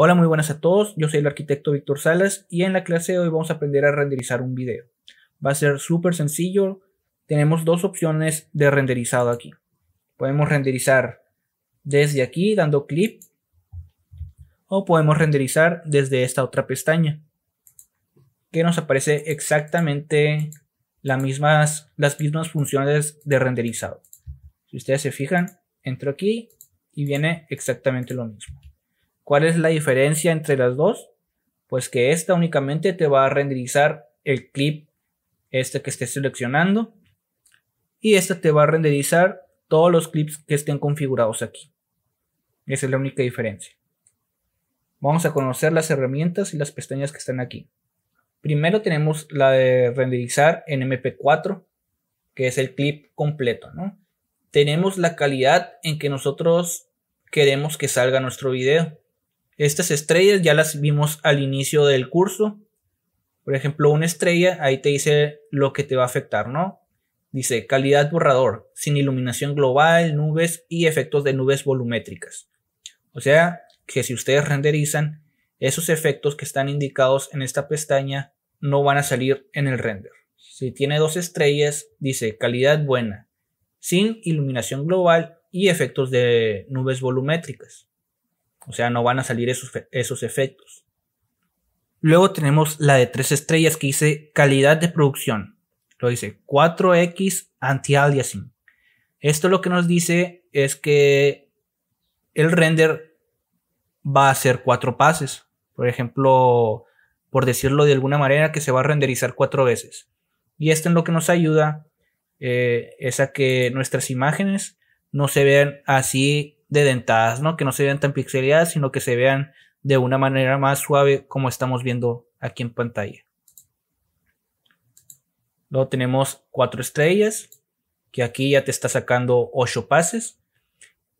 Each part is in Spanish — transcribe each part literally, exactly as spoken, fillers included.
Hola, muy buenas a todos, yo soy el arquitecto Víctor Salas y en la clase de hoy vamos a aprender a renderizar un video. Va a ser súper sencillo, tenemos dos opciones de renderizado aquí. Podemos renderizar desde aquí dando clic o podemos renderizar desde esta otra pestaña que nos aparece exactamente las mismas, las mismas funciones de renderizado. Si ustedes se fijan, entro aquí y viene exactamente lo mismo. ¿Cuál es la diferencia entre las dos? Pues que esta únicamente te va a renderizar el clip este que estés seleccionando y esta te va a renderizar todos los clips que estén configurados aquí. Esa es la única diferencia. Vamos a conocer las herramientas y las pestañas que están aquí. Primero tenemos la de renderizar en M P cuatro, que es el clip completo, ¿no? Tenemos la calidad en que nosotros queremos que salga nuestro video. Estas estrellas ya las vimos al inicio del curso. Por ejemplo, una estrella, ahí te dice lo que te va a afectar, ¿no? Dice calidad borrador, sin iluminación global, nubes y efectos de nubes volumétricas. O sea, que si ustedes renderizan, esos efectos que están indicados en esta pestaña no van a salir en el render. Si tiene dos estrellas, dice calidad buena, sin iluminación global y efectos de nubes volumétricas. O sea, no van a salir esos, esos efectos. Luego tenemos la de tres estrellas que dice calidad de producción. Lo dice cuatro equis antialiasing. Esto lo que nos dice es que el render va a hacer cuatro pases. Por ejemplo, por decirlo de alguna manera, que se va a renderizar cuatro veces. Y esto es lo que nos ayuda eh, es a que nuestras imágenes no se vean así de dentadas, ¿no? Que no se vean tan pixeladas, sino que se vean de una manera más suave, como estamos viendo aquí en pantalla. Luego tenemos cuatro estrellas, que aquí ya te está sacando ocho pases.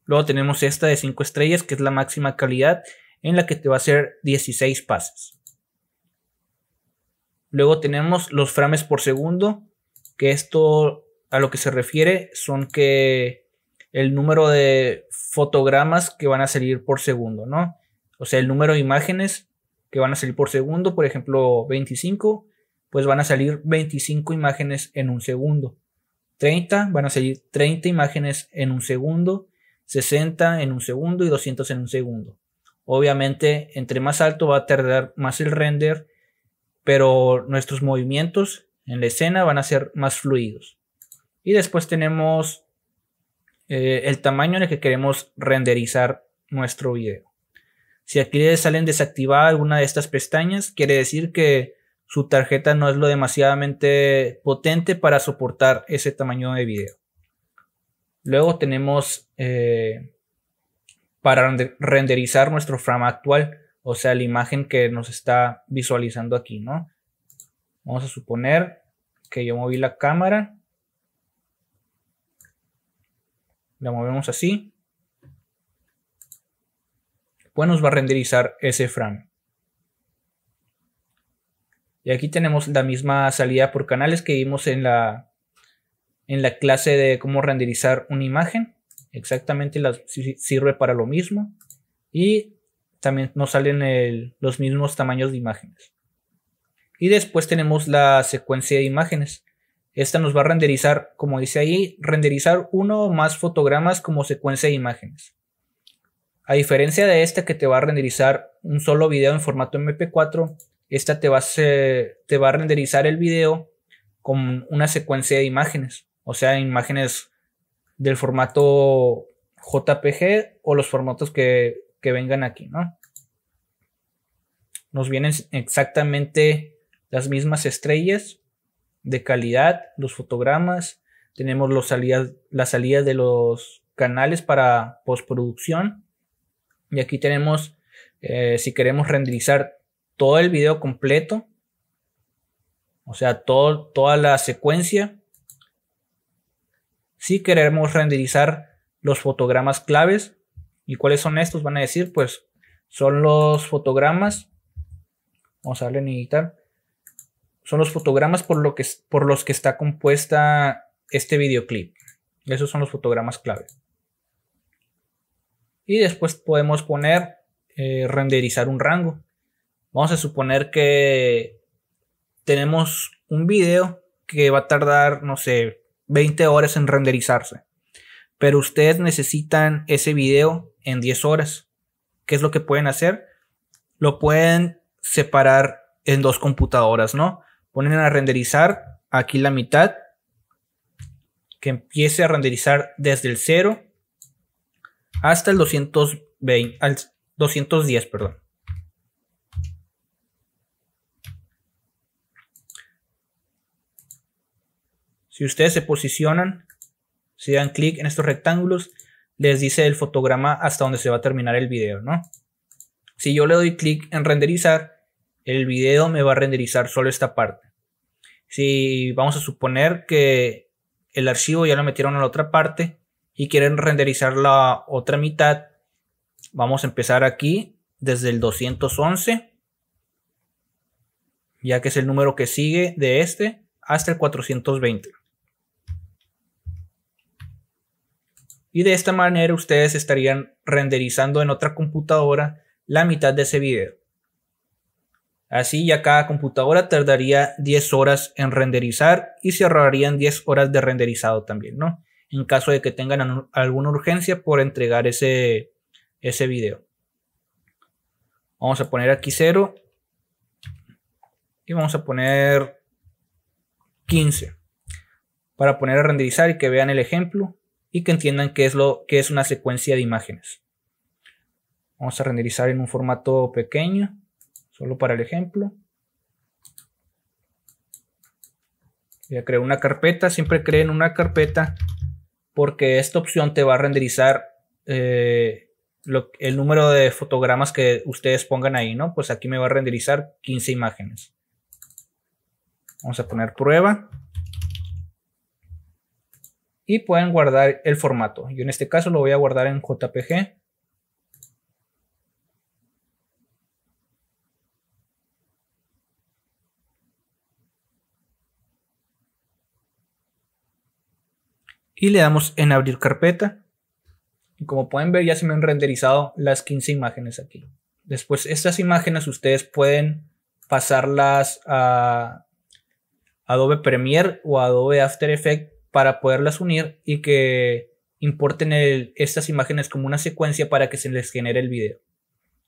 Luego tenemos esta de cinco estrellas, que es la máxima calidad, en la que te va a hacer dieciséis pases. Luego tenemos los frames por segundo, que esto a lo que se refiere son que el número de fotogramas que van a salir por segundo, ¿no? O sea, el número de imágenes que van a salir por segundo, por ejemplo, veinticinco, pues van a salir veinticinco imágenes en un segundo. treinta, van a salir treinta imágenes en un segundo, sesenta en un segundo y doscientos en un segundo. Obviamente, entre más alto va a tardar más el render, pero nuestros movimientos en la escena van a ser más fluidos. Y después tenemos Eh, el tamaño en el que queremos renderizar nuestro video. Si aquí les salen desactivadas alguna de estas pestañas, quiere decir que su tarjeta no es lo demasiadamente potente para soportar ese tamaño de video. Luego tenemos eh, para renderizar nuestro frame actual, o sea, la imagen que nos está visualizando aquí, ¿no? Vamos a suponer que yo moví la cámara. La movemos así. Pues nos va a renderizar ese frame. Y aquí tenemos la misma salida por canales que vimos en la, en la clase de cómo renderizar una imagen. Exactamente la, sirve para lo mismo. Y también nos salen el, los mismos tamaños de imágenes. Y después tenemos la secuencia de imágenes. Esta nos va a renderizar, como dice ahí, renderizar uno o más fotogramas como secuencia de imágenes. A diferencia de esta que te va a renderizar un solo video en formato M P cuatro, esta te va a, ser, te va a renderizar el video con una secuencia de imágenes. O sea, imágenes del formato J P G o los formatos que, que vengan aquí, ¿no? Nos vienen exactamente las mismas estrellas de calidad, los fotogramas, tenemos los salidas, las salidas de los canales para postproducción y aquí tenemos eh, si queremos renderizar todo el video completo, o sea todo, toda la secuencia, si queremos renderizar los fotogramas claves. ¿Y cuáles son estos? Van a decir, pues son los fotogramas, vamos a darle en editar. Son los fotogramas por, lo que, por los que está compuesta este videoclip. Esos son los fotogramas clave. Y después podemos poner eh, renderizar un rango. Vamos a suponer que tenemos un video que va a tardar, no sé, veinte horas en renderizarse. Pero ustedes necesitan ese video en diez horas. ¿Qué es lo que pueden hacer? Lo pueden separar en dos computadoras, ¿no? Ponen a renderizar aquí la mitad. Que empiece a renderizar desde el cero hasta el doscientos veinte, al doscientos diez, perdón. Si ustedes se posicionan, si dan clic en estos rectángulos, les dice el fotograma hasta donde se va a terminar el video, ¿no? Si yo le doy clic en renderizar, el video me va a renderizar solo esta parte. Si vamos a suponer que el archivo ya lo metieron a la otra parte y quieren renderizar la otra mitad, vamos a empezar aquí desde el doscientos once, ya que es el número que sigue de este, hasta el cuatrocientos veinte. Y de esta manera ustedes estarían renderizando en otra computadora la mitad de ese video. Así ya cada computadora tardaría diez horas en renderizar y se ahorrarían diez horas de renderizado también, ¿no? En caso de que tengan alguna urgencia por entregar ese, ese video. Vamos a poner aquí cero. Y vamos a poner quince. Para poner a renderizar y que vean el ejemplo. Y que entiendan qué es lo que es una secuencia de imágenes. Vamos a renderizar en un formato pequeño, solo para el ejemplo. Voy a crear una carpeta. Siempre creen una carpeta porque esta opción te va a renderizar eh, lo, el número de fotogramas que ustedes pongan ahí, ¿no? Pues aquí me va a renderizar quince imágenes. Vamos a poner prueba. Y pueden guardar el formato. Yo en este caso lo voy a guardar en J P G. Y le damos en abrir carpeta. Y como pueden ver, ya se me han renderizado las quince imágenes aquí. Después estas imágenes ustedes pueden pasarlas a Adobe Premiere o Adobe After Effects, para poderlas unir y que importen el, estas imágenes como una secuencia para que se les genere el video.